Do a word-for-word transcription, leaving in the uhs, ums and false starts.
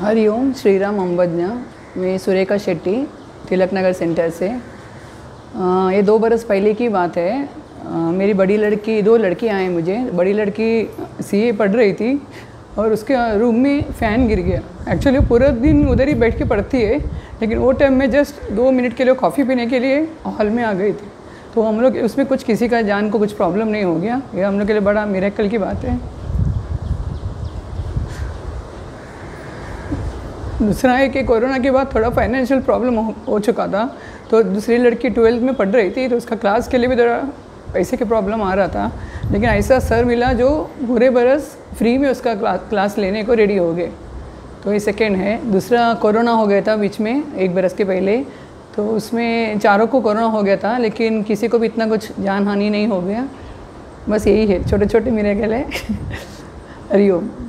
हरिओम श्रीराम अम्बज्ञ। मैं सुरेखा शेट्टी तिलक नगर सेंटर से। आ, ये दो बरस पहले की बात है। आ, मेरी बड़ी लड़की दो लड़कियां हैं। मुझे बड़ी लड़की सीए पढ़ रही थी और उसके रूम में फ़ैन गिर गया। एक्चुअली वो पूरा दिन उधर ही बैठ के पढ़ती है, लेकिन वो टाइम में जस्ट दो मिनट के लिए कॉफ़ी पीने के लिए हॉल में आ गई थी। तो हम लोग उसमें कुछ किसी का जान को कुछ प्रॉब्लम नहीं हो गया। ये हम लोग के लिए बड़ा मिरेकल की बात है। दूसरा है कि कोरोना के बाद थोड़ा फाइनेंशियल प्रॉब्लम हो, हो चुका था। तो दूसरी लड़की ट्वेल्थ में पढ़ रही थी, तो उसका क्लास के लिए भी थोड़ा पैसे की प्रॉब्लम आ रहा था। लेकिन ऐसा सर मिला जो पूरे बरस फ्री में उसका क्लास क्लास लेने को रेडी हो गए। तो ये सेकेंड है। दूसरा कोरोना हो गया था बीच में एक बरस के पहले, तो उसमें चारों को कोरोना हो गया था, लेकिन किसी को भी इतना कुछ जान हानि नहीं हो गया। बस यही है छोटे छोटे मिरेकल है। हरिओम।